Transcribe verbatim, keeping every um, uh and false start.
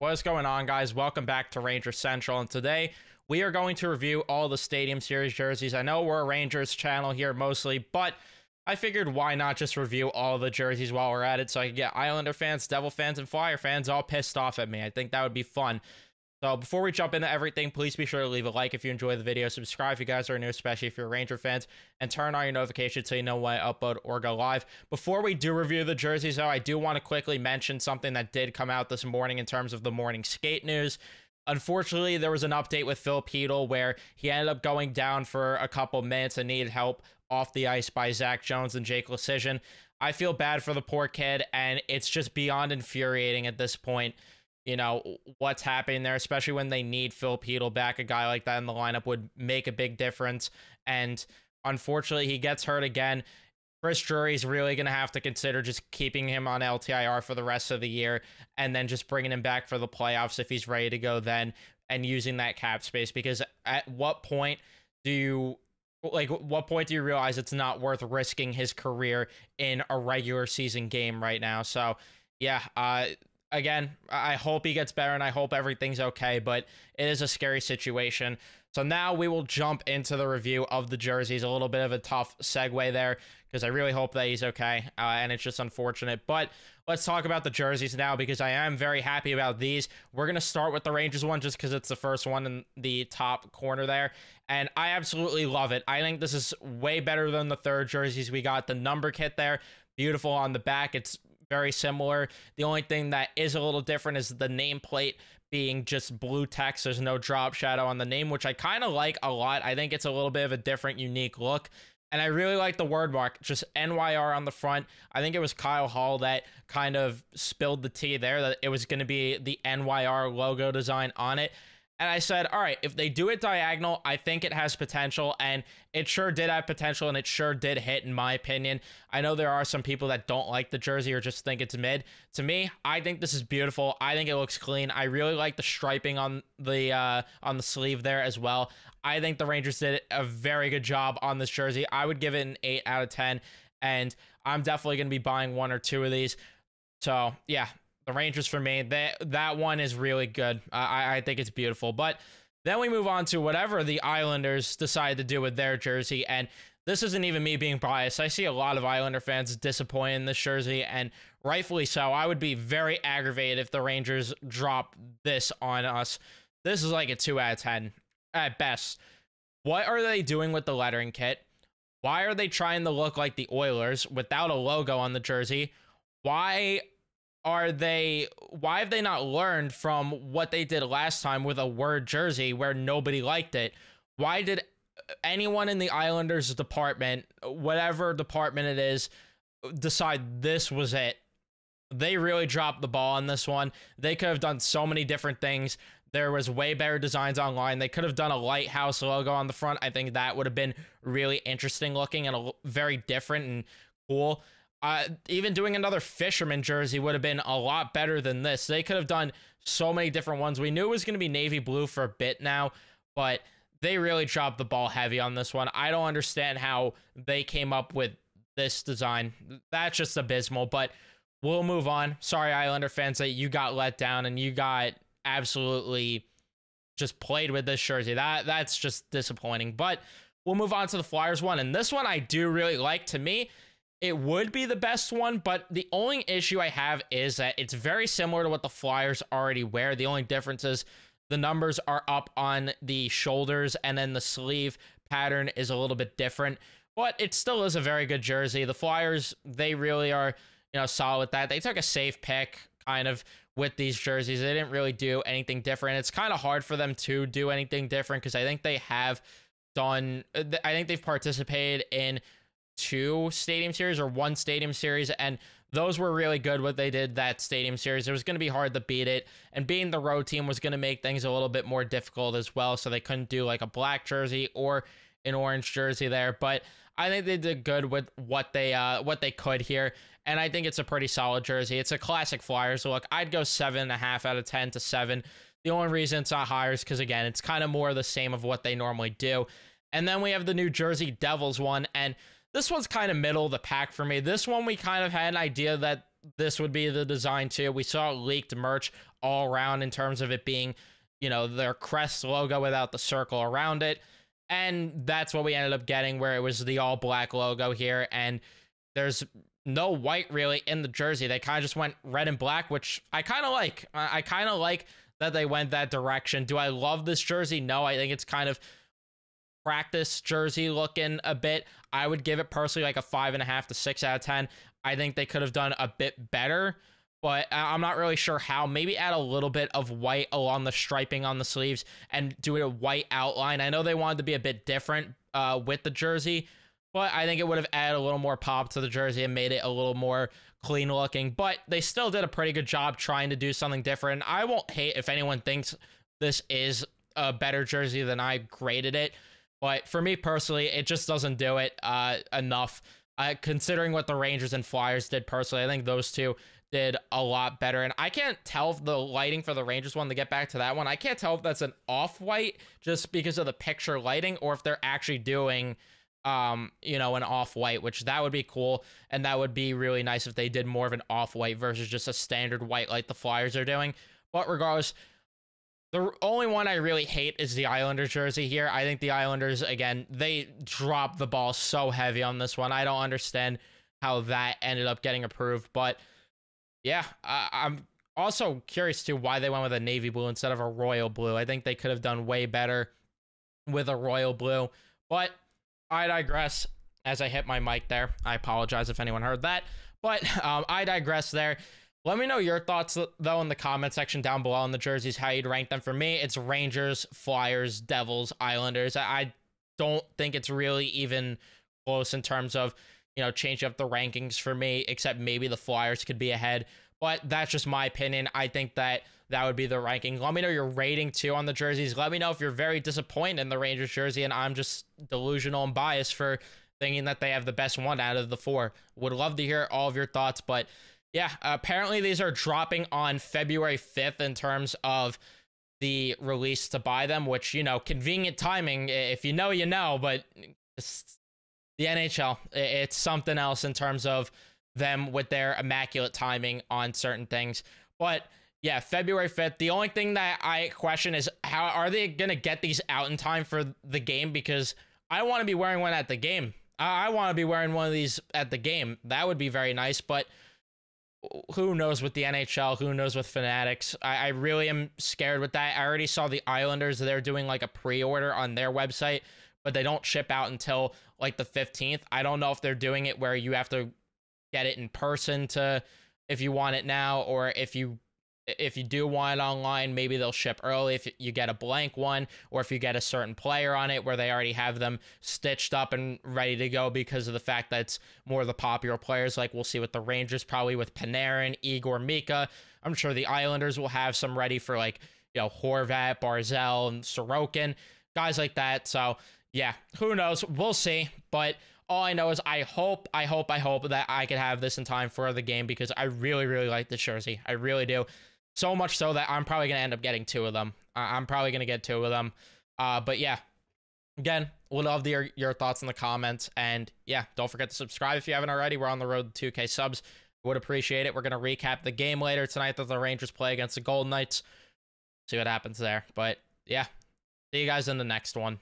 What is going on, guys? Welcome back to Rangers Central, and today we are going to review all the Stadium Series jerseys. I know we're a Rangers channel here mostly, but I figured why not just review all the jerseys while we're at it, so I can get Islander fans, Devil fans, and Flyer fans all pissed off at me. I think that would be fun. So before we jump into everything, please be sure to leave a like if you enjoy the video, subscribe if you guys are new, especially if you're Ranger fans, and turn on your notifications so you know when I upload or go live. Before we do review the jerseys, though, I do want to quickly mention something that did come out this morning in terms of the morning skate news. Unfortunately, there was an update with Phil Piedel where he ended up going down for a couple minutes and needed help off the ice by Zach Jones and Jake Lecision. I feel bad for the poor kid, and it's just beyond infuriating at this point. You know, what's happening there, especially when they need Phil Piedel back. A guy like that in the lineup would make a big difference. And unfortunately, he gets hurt again. Chris Drury's really going to have to consider just keeping him on L T I R for the rest of the year and then just bringing him back for the playoffs if he's ready to go then and using that cap space. Because at what point do you... Like, what point do you realize it's not worth risking his career in a regular season game right now? So, yeah, uh... Again, I hope he gets better and I hope everything's okay, but it is a scary situation. So now we will jump into the review of the jerseys. A little bit of a tough segue there because I really hope that he's okay, uh, and it's just unfortunate. But let's talk about the jerseys now because I am very happy about these. We're going to start with the Rangers one just because it's the first one in the top corner there, and I absolutely love it. I think this is way better than the third jerseys we got. The number kit there, beautiful on the back. It's very similar. The only thing that is a little different is the nameplate being just blue text. There's no drop shadow on the name, which I kind of like a lot. I think it's a little bit of a different, unique look. And I really like the word mark, just N Y R on the front. I think it was Kyle Hall that kind of spilled the tea there that it was going to be the N Y R logo design on it. And I said, all right, if they do it diagonal, I think it has potential. And it sure did have potential, and it sure did hit, in my opinion. I know there are some people that don't like the jersey or just think it's mid. To me, I think this is beautiful. I think it looks clean. I really like the striping on the uh, on the sleeve there as well. I think the Rangers did a very good job on this jersey. I would give it an eight out of ten. And I'm definitely going to be buying one or two of these. So, yeah. The Rangers for me, that that one is really good. Uh, I, I think it's beautiful. But then we move on to whatever the Islanders decide to do with their jersey. And this isn't even me being biased. I see a lot of Islander fans disappointed in this jersey, and rightfully so. I would be very aggravated if the Rangers drop this on us. This is like a two out of ten at best. What are they doing with the lettering kit? Why are they trying to look like the Oilers without a logo on the jersey? Why... Are they, why have they not learned from what they did last time with a word jersey where nobody liked it? Why did anyone in the Islanders department, whatever department it is, decide this was it? They really dropped the ball on this one. They could have done so many different things. There was way better designs online. They could have done a lighthouse logo on the front. I think that would have been really interesting looking and a, very different and cool. Uh, even doing another fisherman jersey would have been a lot better than this. They could have done so many different ones. We knew it was going to be navy blue for a bit now, but they really dropped the ball heavy on this one. I don't understand how they came up with this design. That's just abysmal, but we'll move on. Sorry, Islander fans, that you got let down and you got absolutely just played with this jersey. That that's just disappointing, but we'll move on to the Flyers one. And this one I do really like. To me, it would be the best one, but the only issue I have is that it's very similar to what the Flyers already wear. The only difference is the numbers are up on the shoulders, and then the sleeve pattern is a little bit different, but it still is a very good jersey. The Flyers, they really are, you know, solid with that. They took a safe pick kind of with these jerseys. They didn't really do anything different. It's kind of hard for them to do anything different because I think they have done, I think they've participated in two Stadium Series or one Stadium Series, and those were really good what they did that Stadium Series. It was going to be hard to beat it, and being the road team was going to make things a little bit more difficult as well, so they couldn't do like a black jersey or an orange jersey there, but I think they did good with what they uh what they could here, and I think it's a pretty solid jersey. It's a classic Flyers look. I'd go seven and a half out of ten to seven. The only reason it's not higher is because, again, it's kind of more the same of what they normally do. And then we have the New Jersey Devils one, and this one's kind of middle of the pack for me. This one, we kind of had an idea that this would be the design too. We saw leaked merch all around in terms of it being, you know, their crest logo without the circle around it. And that's what we ended up getting, where it was the all black logo here. And there's no white really in the jersey. They kind of just went red and black, which I kind of like. I kind of like that they went that direction. Do I love this jersey? No, I think it's kind of practice jersey looking a bit. I would give it personally like a five and a half to six out of ten. I think they could have done a bit better, but I'm not really sure how. Maybe add a little bit of white along the striping on the sleeves and do a white outline. I know they wanted to be a bit different uh, with the jersey, but I think it would have added a little more pop to the jersey and made it a little more clean looking. But they still did a pretty good job trying to do something different. I won't hate if anyone thinks this is a better jersey than I graded it, but for me personally, it just doesn't do it uh, enough. Uh, considering what the Rangers and Flyers did personally, I think those two did a lot better. And I can't tell if the lighting for the Rangers one, to get back to that one, I can't tell if that's an off-white just because of the picture lighting, or if they're actually doing, um, you know, an off-white, which that would be cool. And that would be really nice if they did more of an off-white versus just a standard white like the Flyers are doing. But regardless, the only one I really hate is the Islanders jersey here. I think the Islanders, again, they dropped the ball so heavy on this one. I don't understand how that ended up getting approved. But yeah, I I'm also curious too why they went with a navy blue instead of a royal blue. I think they could have done way better with a royal blue. But I digress. As I hit my mic there, I apologize if anyone heard that. But um, I digress there. Let me know your thoughts, though, in the comment section down below on the jerseys, how you'd rank them. For me, it's Rangers, Flyers, Devils, Islanders. I don't think it's really even close in terms of, you know, change up the rankings for me, except maybe the Flyers could be ahead. But that's just my opinion. I think that that would be the ranking. Let me know your rating, too, on the jerseys. Let me know if you're very disappointed in the Rangers jersey and I'm just delusional and biased for thinking that they have the best one out of the four. Would love to hear all of your thoughts, but yeah, apparently these are dropping on February fifth in terms of the release to buy them, which, you know, convenient timing. If you know, you know, but it's the N H L, it's something else in terms of them with their immaculate timing on certain things. But yeah, February fifth. The only thing that I question is how are they going to get these out in time for the game? Because I want to be wearing one at the game. I, I want to be wearing one of these at the game. That would be very nice, but who knows with the N H L, who knows with Fanatics. I, I really am scared with that. I already saw the Islanders. They're doing like a pre-order on their website, but they don't ship out until like the fifteenth. I don't know if they're doing it where you have to get it in person to, if you want it now, or if you, if you do want it online, maybe they'll ship early if you get a blank one, or if you get a certain player on it where they already have them stitched up and ready to go because of the fact that it's more of the popular players. Like we'll see with the Rangers, probably with Panarin, Igor, Mika. I'm sure the Islanders will have some ready for, like, you know, Horvat, Barzell, and Sorokin, guys like that. So yeah, who knows? We'll see. But all I know is I hope, I hope, I hope that I could have this in time for the game because I really, really like this jersey. I really do. So much so that I'm probably going to end up getting two of them. I'm probably going to get two of them. Uh, but yeah, again, would love your, your thoughts in the comments. And yeah, don't forget to subscribe if you haven't already. We're on the road to two K subs. Would appreciate it. We're going to recap the game later tonight that the Rangers play against the Golden Knights. See what happens there. But yeah, see you guys in the next one.